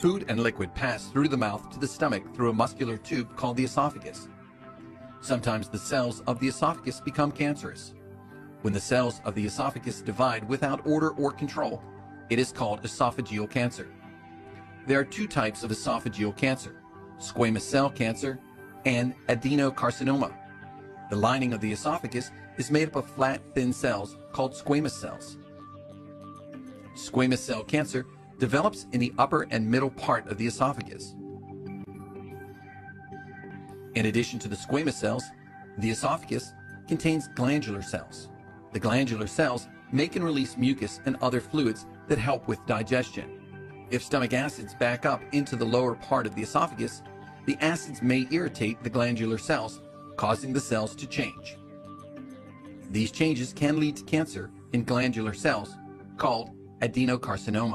Food and liquid pass through the mouth to the stomach through a muscular tube called the esophagus. Sometimes the cells of the esophagus become cancerous. When the cells of the esophagus divide without order or control, it is called esophageal cancer. There are two types of esophageal cancer, squamous cell cancer and adenocarcinoma. The lining of the esophagus is made up of flat, thin cells called squamous cells. Squamous cell cancer develops in the upper and middle part of the esophagus. In addition to the squamous cells, the esophagus contains glandular cells. The glandular cells make and release mucus and other fluids that help with digestion. If stomach acids back up into the lower part of the esophagus, the acids may irritate the glandular cells, causing the cells to change. These changes can lead to cancer in glandular cells called adenocarcinoma.